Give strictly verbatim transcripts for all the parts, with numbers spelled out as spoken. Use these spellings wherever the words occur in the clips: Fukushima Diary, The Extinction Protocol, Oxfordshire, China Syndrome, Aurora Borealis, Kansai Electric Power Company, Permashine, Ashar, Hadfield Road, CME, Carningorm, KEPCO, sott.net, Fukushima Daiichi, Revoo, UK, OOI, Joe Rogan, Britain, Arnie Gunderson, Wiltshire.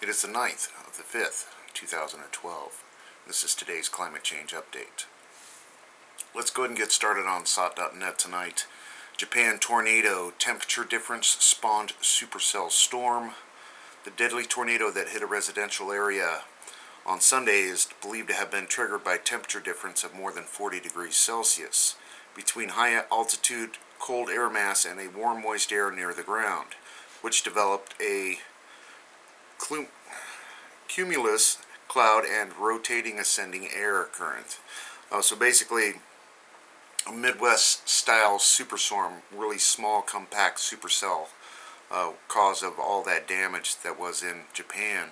It is the ninth of the fifth, two thousand twelve. This is today's climate change update. Let's go ahead and get started on sott dot net tonight. Japan tornado temperature difference spawned supercell storm. The deadly tornado that hit a residential area on Sunday is believed to have been triggered by temperature difference of more than forty degrees Celsius between high altitude cold air mass and a warm moist air near the ground, which developed a cumulus cloud and rotating ascending air current. Uh, so basically a Midwest style superstorm, really small compact supercell, uh, cause of all that damage that was in Japan.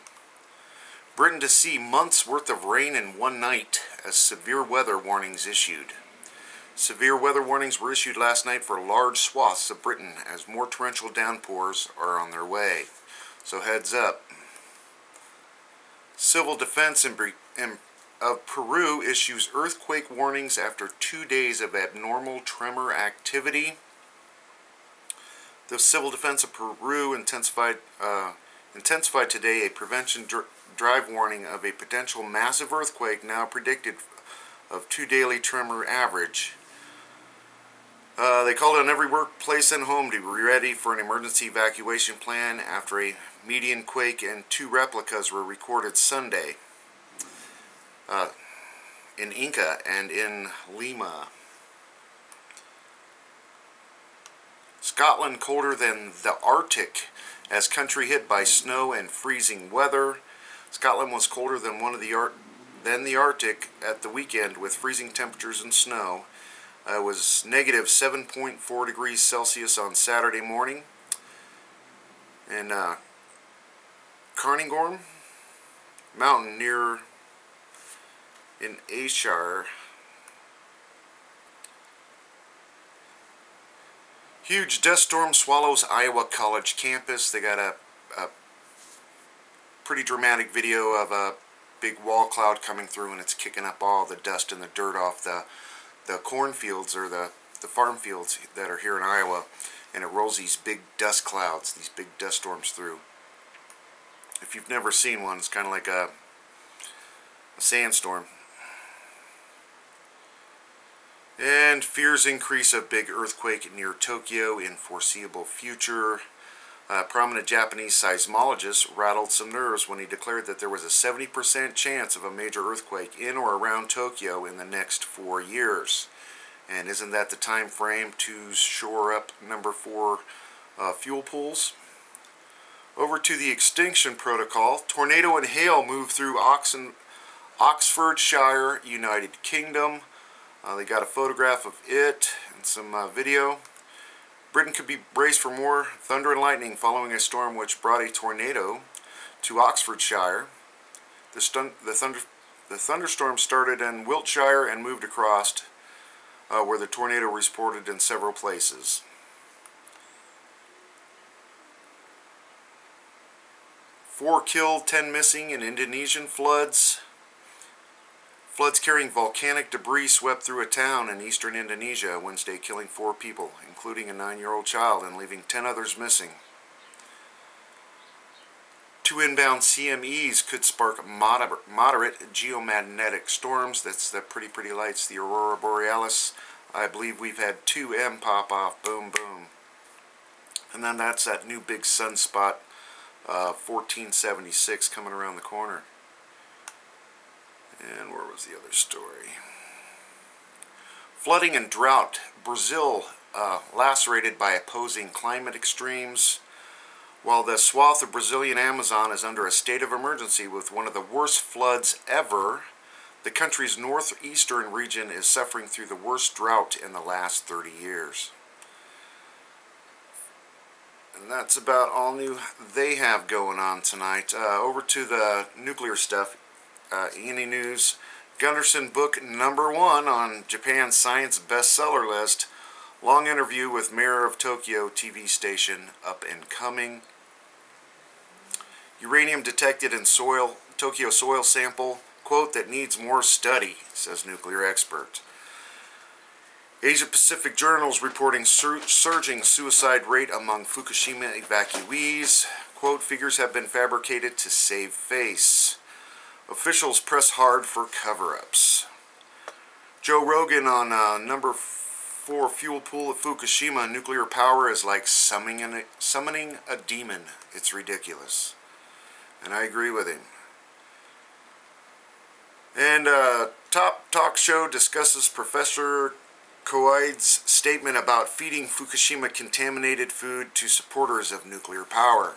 Britain to see months worth of rain in one night as severe weather warnings issued. Severe weather warnings were issued last night for large swaths of Britain as more torrential downpours are on their way. So heads up. Civil defense in, in, of Peru issues earthquake warnings after two days of abnormal tremor activity. The Civil Defense of Peru intensified, uh, intensified today a prevention dr drive warning of a potential massive earthquake now predicted of two daily tremor average. Uh, they called on every workplace and home to be ready for an emergency evacuation plan after a median quake and two replicas were recorded Sunday uh, in Inca and in Lima. Scotland colder than the Arctic as country hit by snow and freezing weather. Scotland was colder than one of the Ar than the Arctic at the weekend with freezing temperatures and snow. Uh, it was negative seven point four degrees Celsius on Saturday morning. And uh, Carningorm mountain near in Ashar. Huge dust storm swallows Iowa College campus. They got a, a pretty dramatic video of a big wall cloud coming through, and it's kicking up all the dust and the dirt off the the cornfields or the, the farm fields that are here in Iowa, and it rolls these big dust clouds, these big dust storms through. If you've never seen one, it's kind of like a, a sandstorm. And fears increase of big earthquake near Tokyo in foreseeable future. A prominent Japanese seismologist rattled some nerves when he declared that there was a seventy percent chance of a major earthquake in or around Tokyo in the next four years. And isn't that the time frame to shore up number four uh, fuel pools? Over to the extinction protocol. Tornado and hail move through Oxen, Oxfordshire, United Kingdom. Uh, they got a photograph of it and some uh, video. Britain could be braced for more thunder and lightning following a storm which brought a tornado to Oxfordshire. The, stun the, thunder the thunderstorm started in Wiltshire and moved across uh, where the tornado was reported in several places. Four killed, ten missing in Indonesian floods. Floods carrying volcanic debris swept through a town in eastern Indonesia Wednesday, killing four people, including a nine-year-old child, and leaving ten others missing. Two inbound C M Es could spark moderate, moderate geomagnetic storms. That's the pretty, pretty lights, the Aurora Borealis. I believe we've had two M pop off, boom, boom. And then that's that new big sunspot, uh, fourteen seventy-six, coming around the corner. And where was the other story? Flooding and drought. Brazil uh, lacerated by opposing climate extremes. While the swath of Brazilian Amazon is under a state of emergency with one of the worst floods ever, the country's northeastern region is suffering through the worst drought in the last thirty years. And that's about all new they have going on tonight. Uh, over to the nuclear stuff. Uh, any news? Gunderson book number one on Japan's science bestseller list. Long interview with mayor of Tokyo T V station up and coming. Uranium detected in soil, Tokyo soil sample. Quote, that needs more study, says nuclear expert. Asia Pacific journals reporting sur surging suicide rate among Fukushima evacuees. quote, figures have been fabricated to save face. Officials press hard for cover-ups. Joe Rogan on uh, number four fuel pool at Fukushima. Nuclear power is like summoning a, summoning a demon. It's ridiculous. And I agree with him. And uh, top talk show discusses Professor Koide's statement about feeding Fukushima contaminated food to supporters of nuclear power.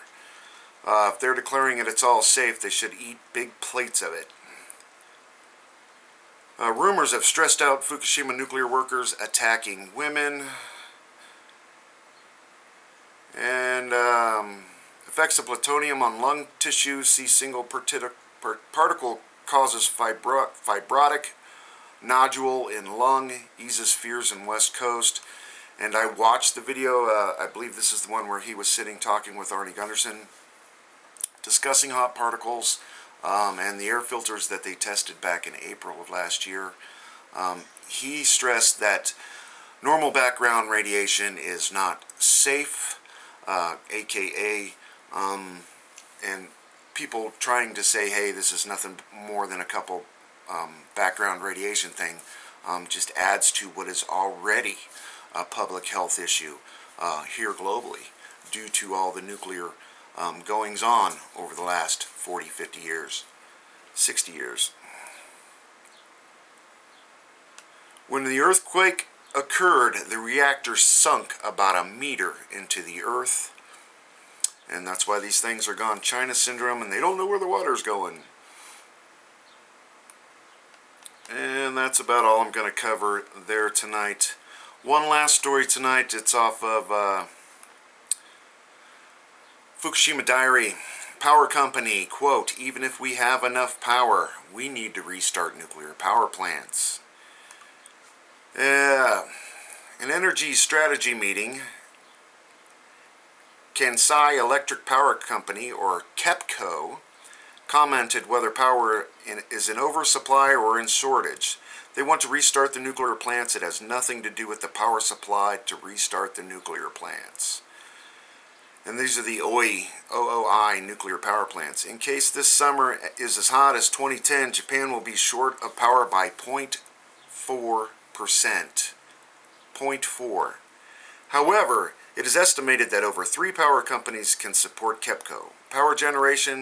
Uh, if they're declaring it, it's all safe, they should eat big plates of it. Uh, rumors have stressed out Fukushima nuclear workers attacking women. And um, effects of plutonium on lung tissue. See single particle causes fibro fibrotic nodule in lung. Eases fears in West Coast. And I watched the video. Uh, I believe this is the one where he was sitting talking with Arnie Gunderson, discussing hot particles. Um, and the air filters that they tested back in April of last year. Um, he stressed that normal background radiation is not safe, uh, aka um, and people trying to say, hey, this is nothing more than a couple um, background radiation thing, um, just adds to what is already a public health issue uh, here globally due to all the nuclear Um, goings on over the last forty, fifty years, sixty years. When the earthquake occurred, the reactor sunk about a meter into the earth. And that's why these things are gone China Syndrome, and they don't know where the water's going. And that's about all I'm going to cover there tonight. One last story tonight. It's off of Uh, Fukushima Diary. Power company, quote, even if we have enough power, we need to restart nuclear power plants. Uh, an energy strategy meeting. Kansai Electric Power Company, or KEPCO, commented whether power in, is in oversupply or in shortage. They want to restart the nuclear plants. It has nothing to do with the power supply to restart the nuclear plants. And these are the O O I nuclear power plants. In case this summer is as hot as twenty ten, Japan will be short of power by zero point four percent. zero point four. However, it is estimated that over three power companies can support KEPCO. Power generation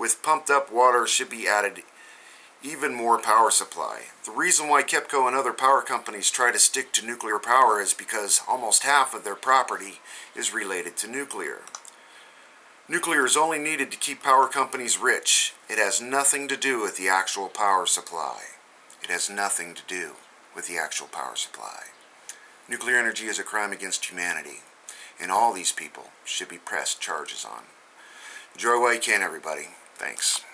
with pumped up water should be added even more power supply. The reason why KEPCO and other power companies try to stick to nuclear power is because almost half of their property is related to nuclear. Nuclear is only needed to keep power companies rich. It has nothing to do with the actual power supply. It has nothing to do with the actual power supply. Nuclear energy is a crime against humanity, and all these people should be pressed charges on. Enjoy what you can, everybody. Thanks.